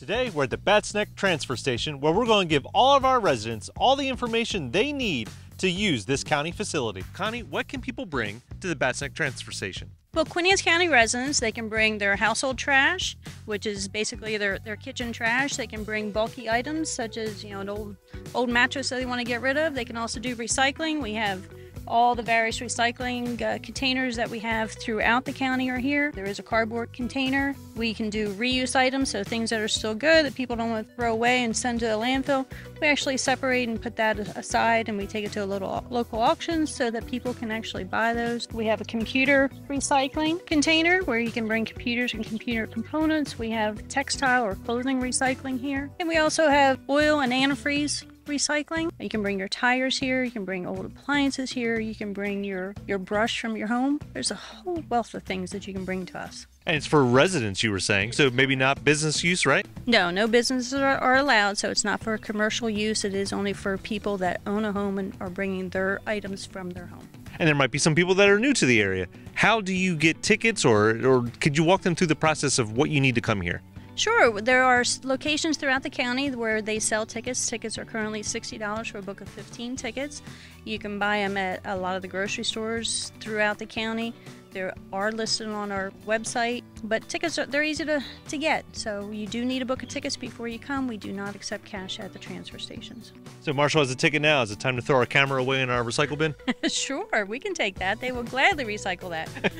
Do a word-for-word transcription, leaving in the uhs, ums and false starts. Today, we're at the Batts Neck Transfer Station, where we're going to give all of our residents all the information they need to use this county facility. Connie, what can people bring to the Batts Neck Transfer Station? Well, Queen Anne's County residents, they can bring their household trash, which is basically their, their kitchen trash. They can bring bulky items such as, you know, an old, old mattress that they want to get rid of. They can also do recycling. We have all the various recycling uh, containers that we have throughout the county are here. There is a cardboard container. We can do reuse items, so things that are still good that people don't want to throw away and send to the landfill. We actually separate and put that aside, and we take it to a little local auction so that people can actually buy those. We have a computer recycling container where you can bring computers and computer components. We have textile or clothing recycling here. And we also have oil and antifreeze recycling. You can bring your tires here, you can bring old appliances here, you can bring your, your brush from your home. There's a whole wealth of things that you can bring to us. And it's for residents, you were saying, so maybe not business use, right? No, no businesses are, are allowed, so it's not for commercial use. It is only for people that own a home and are bringing their items from their home. And there might be some people that are new to the area. How do you get tickets, or, or could you walk them through the process of what you need to come here? Sure. There are locations throughout the county where they sell tickets. Tickets are currently sixty dollars for a book of fifteen tickets. You can buy them at a lot of the grocery stores throughout the county. They are listed on our website, but tickets, are, they're easy to, to get. So you do need a book of tickets before you come. We do not accept cash at the transfer stations. So Marshall has a ticket now. Is it time to throw our camera away in our recycle bin? Sure, we can take that. They will gladly recycle that.